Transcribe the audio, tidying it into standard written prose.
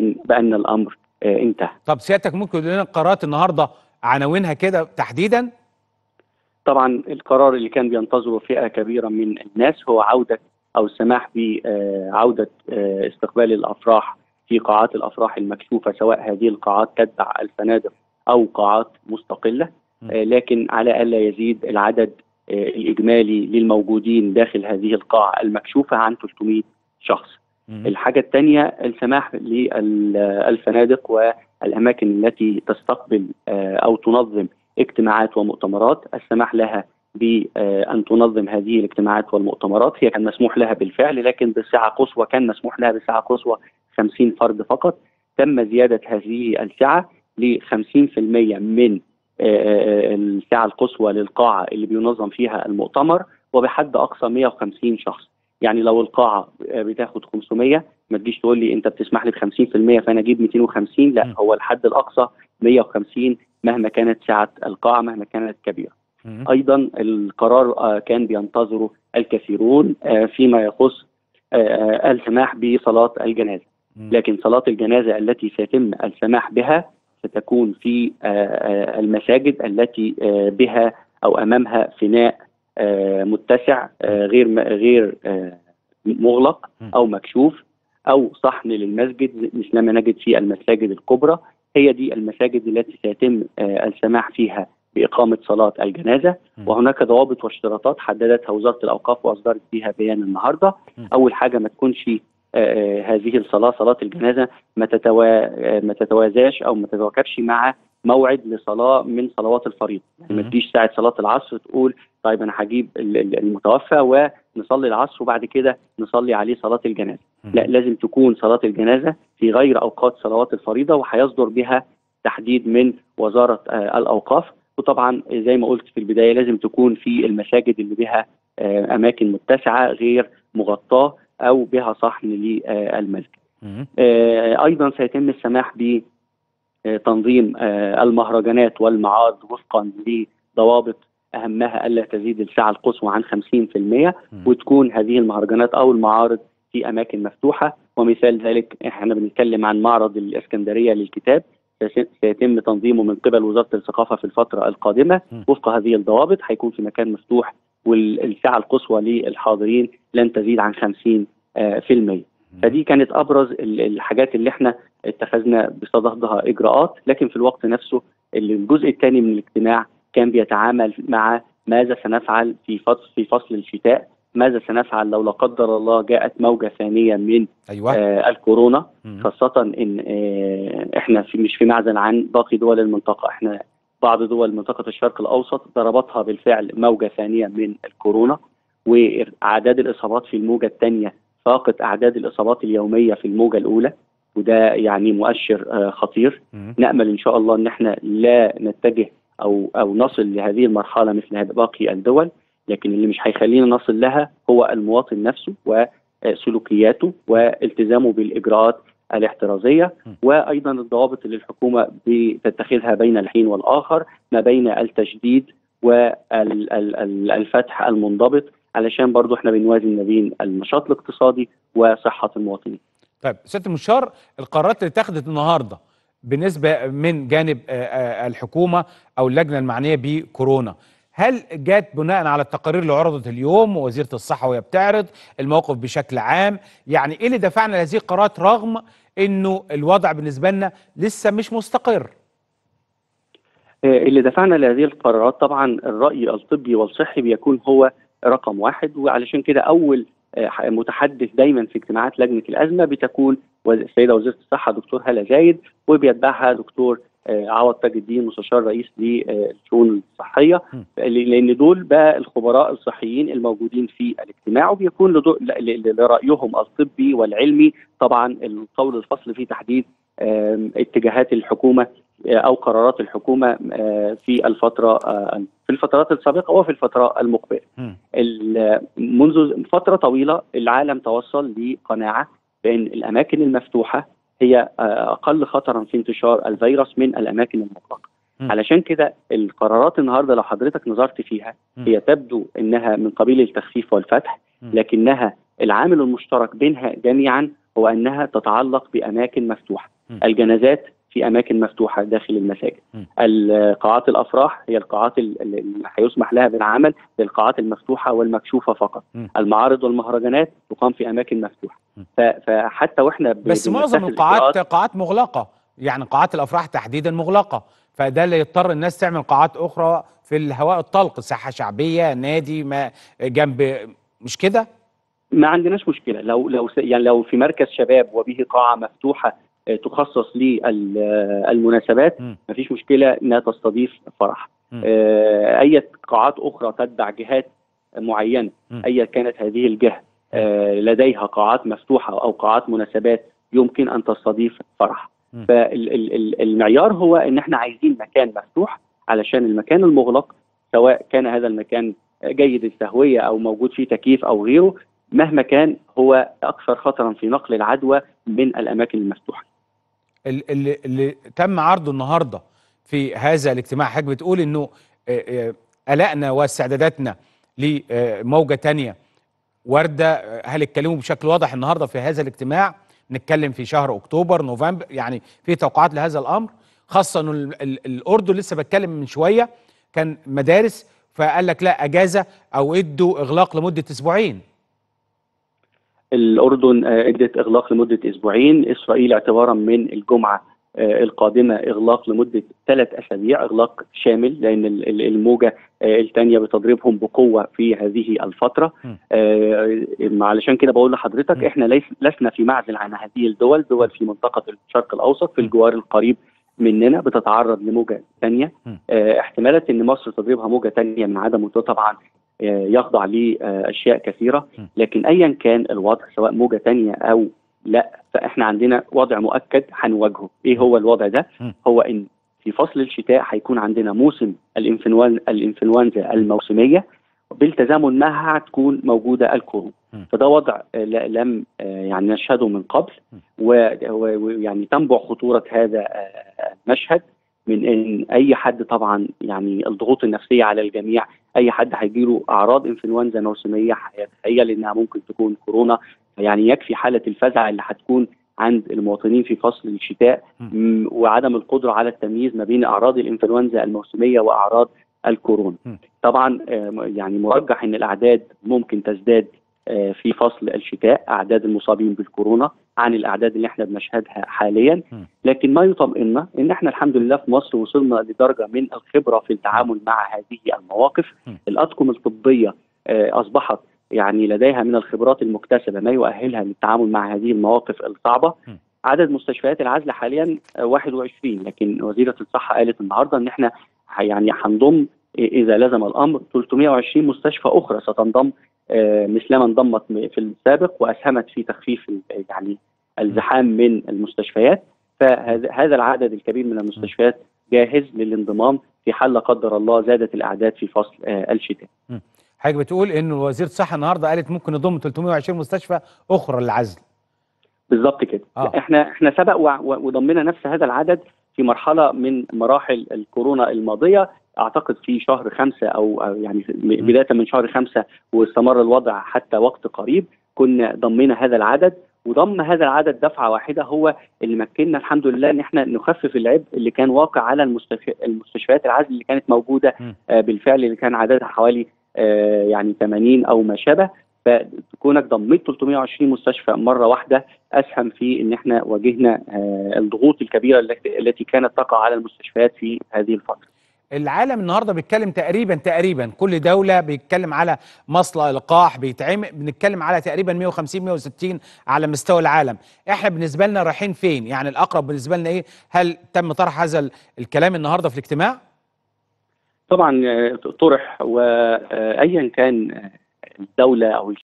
بأن الأمر انتهى. طب سيادتك ممكن تقول لنا القرارات النهارده عناوينها كده تحديدا؟ طبعا القرار اللي كان بينتظره فئة كبيرة من الناس هو عودة أو السماح بعودة استقبال الأفراح في قاعات الأفراح المكشوفة، سواء هذه القاعات تتبع الفنادق أو قاعات مستقلة، لكن على ألا يزيد العدد الإجمالي للموجودين داخل هذه القاعة المكشوفة عن 300 شخص. الحاجة الثانية السماح للفنادق والأماكن التي تستقبل أو تنظم اجتماعات ومؤتمرات، السماح لها بأن تنظم هذه الاجتماعات والمؤتمرات. هي كان مسموح لها بالفعل لكن بسعة قصوى، كان مسموح لها بسعة قصوى 50 فرد فقط، تم زيادة هذه السعة ل 50% من السعة القصوى للقاعة اللي بينظم فيها المؤتمر، وبحد أقصى 150 شخص. يعني لو القاعة بتاخد 500 ما تجيش تقول لي أنت بتسمح لي ب 50% فأنا أجيب 250، لا هو الحد الأقصى 150 مهما كانت سعة القاعة، مهما كانت كبيرة. أيضا القرار كان بينتظره الكثيرون فيما يخص السماح بصلاة الجنازة، لكن صلاة الجنازة التي سيتم السماح بها ستكون في المساجد التي بها أو أمامها فناء متسع غير مغلق أو مكشوف، أو صحن للمسجد مثل ما نجد في المساجد الكبرى. هي دي المساجد التي سيتم السماح فيها بإقامة صلاة الجنازة، وهناك ضوابط واشتراطات حددتها وزارة الأوقاف وأصدرت فيها بيان النهارده. أول حاجة ما تكونش هذه الصلاة، صلاة الجنازة، ما تتوازاش أو ما تتواكبش مع موعد لصلاة من صلوات الفريضة. يعني ما تجيش ساعة صلاة العصر تقول طيب أنا هجيب المتوفى ونصلي العصر وبعد كده نصلي عليه صلاة الجنازة، لا، لازم تكون صلاة الجنازة في غير أوقات صلوات الفريضة، وهيصدر بها تحديد من وزارة الأوقاف. وطبعا زي ما قلت في البداية لازم تكون في المساجد اللي بها أماكن متسعة غير مغطاة أو بها صحن للمسجد. أيضا سيتم السماح بتنظيم المهرجانات والمعارض وفقا لضوابط أهمها ألا تزيد السعة القصوى عن 50%، وتكون هذه المهرجانات أو المعارض في أماكن مفتوحة. ومثال ذلك احنا بنتكلم عن معرض الإسكندرية للكتاب، سيتم تنظيمه من قبل وزارة الثقافة في الفترة القادمة وفق هذه الضوابط، هيكون في مكان مفتوح والسعة القصوى للحاضرين لن تزيد عن 50%. فدي كانت أبرز الحاجات اللي احنا اتخذنا بصددها إجراءات. لكن في الوقت نفسه الجزء الثاني من الاجتماع كان بيتعامل مع ماذا سنفعل في فصل الشتاء، ماذا سنفعل لو لا قدر الله جاءت موجة ثانية من الكورونا، خاصة إن إحنا مش في معزل عن باقي دول المنطقة. إحنا بعض دول منطقة الشرق الأوسط ضربتها بالفعل موجة ثانية من الكورونا، وأعداد الإصابات في الموجة الثانية فاقت أعداد الإصابات اليومية في الموجة الأولى، وده يعني مؤشر خطير. نأمل إن شاء الله إن إحنا لا نتجه أو نصل لهذه المرحلة مثل باقي الدول، لكن اللي مش هيخلينا نصل لها هو المواطن نفسه وسلوكياته والتزامه بالإجراءات الاحترازية، وأيضا الضوابط اللي الحكومة بتتخذها بين الحين والآخر ما بين التشديد والفتح المنضبط، علشان برضو احنا بنوازن ما بين النشاط الاقتصادي وصحة المواطنين. طيب سيادة المستشار، القرارات اللي اتخذت النهارده بالنسبة من جانب الحكومة أو اللجنة المعنية بكورونا، هل جات بناء على التقارير اللي عرضت اليوم ووزيرة الصحة وهي بتعرض الموقف بشكل عام؟ يعني ايه اللي دفعنا لهذه القرارات رغم انه الوضع بالنسبة لنا لسه مش مستقر؟ اللي دفعنا لهذه القرارات طبعا الرأي الطبي والصحي بيكون هو رقم واحد، وعلشان كده اول متحدث دايما في اجتماعات لجنة الأزمة بتكون السيدة وزيرة الصحة دكتور هالة زايد، وبيتبعها دكتور عوض تاج الدين مستشار رئيس للشؤون الصحية، لأن دول بقى الخبراء الصحيين الموجودين في الاجتماع، وبيكون لرأيهم الطبي والعلمي طبعا القول الفصل في تحديد اتجاهات الحكومة أو قرارات الحكومة في الفترات السابقة وفي الفترة المقبلة. منذ فترة طويلة العالم توصل لقناعة بأن الأماكن المفتوحة هي أقل خطرا في انتشار الفيروس من الأماكن المغلقة. علشان كده القرارات النهاردة لو حضرتك نظرت فيها هي تبدو أنها من قبيل التخفيف والفتح، لكنها العامل المشترك بينها جميعا هو أنها تتعلق بأماكن مفتوحة. الجنازات في أماكن مفتوحة داخل المساجد. القاعات الأفراح هي القاعات اللي هيسمح لها بالعمل للقاعات المفتوحة والمكشوفة فقط. المعارض والمهرجانات تقام في أماكن مفتوحة. فحتى وإحنا بس معظم القاعات قاعات مغلقة، يعني قاعات الأفراح تحديدا مغلقة، فده اللي يضطر الناس تعمل قاعات أخرى في الهواء الطلق، ساحة شعبية، نادي، ما جنب، مش كده؟ ما عندناش مشكلة لو في مركز شباب وبه قاعة مفتوحة تخصص للمناسبات مفيش مشكلة انها تستضيف فرح. اي قاعات اخرى تتبع جهات معينة ايا كانت هذه الجهة لديها قاعات مفتوحة او قاعات مناسبات يمكن ان تستضيف فرح. فالمعيار هو ان احنا عايزين مكان مفتوح، علشان المكان المغلق سواء كان هذا المكان جيد للتهوية او موجود فيه تكييف او غيره مهما كان هو أكثر خطرا في نقل العدوى من الأماكن المفتوحة. اللي تم عرضه النهاردة في هذا الاجتماع حضرتك بتقول أنه قلقنا واستعداداتنا لموجة تانية واردة، هل اتكلموا بشكل واضح النهاردة في هذا الاجتماع؟ نتكلم في شهر أكتوبر، نوفمبر، يعني في توقعات لهذا الأمر، خاصة أنه الأردن لسه بتكلم من شوية كان مدارس فقال لك لا أجازة أو ادوا إغلاق لمدة أسبوعين. الأردن ادت إغلاق لمدة أسبوعين، إسرائيل اعتبارا من الجمعة القادمة إغلاق لمدة 3 أسابيع، إغلاق شامل لأن الموجة الثانية بتضربهم بقوة في هذه الفترة. علشان كده بقول لحضرتك إحنا لسنا في معزل عن هذه الدول، دول في منطقة الشرق الأوسط في الجوار القريب مننا بتتعرض لموجة ثانية. احتمالات إن مصر تضربها موجة ثانية من عدم وجود طبعا يخضع لأشياء كثيرة، لكن أيا كان الوضع سواء موجة تانية أو لا فإحنا عندنا وضع مؤكد هنواجهه. إيه هو الوضع ده؟ هو إن في فصل الشتاء هيكون عندنا موسم الإنفلونزا الموسمية، بالتزامن معها هتكون موجودة الكورونا. فده وضع لم يعني نشهده من قبل، ويعني تنبع خطورة هذا المشهد من ان اي حد طبعا يعني الضغوط النفسيه على الجميع، اي حد هيجيله اعراض انفلونزا موسميه هيتخيل انها ممكن تكون كورونا، يعني يكفي حاله الفزع اللي هتكون عند المواطنين في فصل الشتاء وعدم القدره على التمييز ما بين اعراض الانفلونزا الموسميه واعراض الكورونا. طبعا يعني مرجح ان الاعداد ممكن تزداد في فصل الشتاء، اعداد المصابين بالكورونا عن الاعداد اللي احنا بنشهدها حاليا، لكن ما يطمئننا ان احنا الحمد لله في مصر وصلنا لدرجه من الخبره في التعامل مع هذه المواقف. الاطقم الطبيه اصبحت يعني لديها من الخبرات المكتسبه ما يؤهلها للتعامل مع هذه المواقف الصعبه. عدد مستشفيات العزل حاليا 21، لكن وزيره الصحه قالت النهارده ان احنا يعني هنضم اذا لزم الامر 320 مستشفى اخرى ستنضم مثلما انضمت في السابق واسهمت في تخفيف يعني الزحام من المستشفيات. فهذا العدد الكبير من المستشفيات جاهز للانضمام في حال لا قدر الله زادت الاعداد في فصل الشتاء. حضرتك بتقول ان وزيره الصحه النهارده قالت ممكن نضم 320 مستشفى اخرى للعزل. بالظبط كده. احنا سبق وضمنا نفس هذا العدد في مرحله من مراحل الكورونا الماضيه، اعتقد في شهر 5 او يعني بدايه من شهر 5 واستمر الوضع حتى وقت قريب كنا ضمينا هذا العدد، وضم هذا العدد دفعه واحده هو اللي مكننا الحمد لله ان احنا نخفف العبء اللي كان واقع على المستشفيات العزل اللي كانت موجوده بالفعل، اللي كان عددها حوالي يعني 80 او ما شابه. فكونك ضميت 320 مستشفى مره واحده اسهم في ان احنا واجهنا الضغوط الكبيره التي كانت تقع على المستشفيات في هذه الفتره. العالم النهارده بيتكلم تقريبا كل دوله بيتكلم على مصل لقاح بيتعمل، بنتكلم على تقريبا 150 160 على مستوى العالم. احنا بالنسبه لنا رايحين فين؟ يعني الاقرب بالنسبه لنا ايه؟ هل تم طرح هذا الكلام النهارده في الاجتماع؟ طبعا طرح، وايا كان الدوله او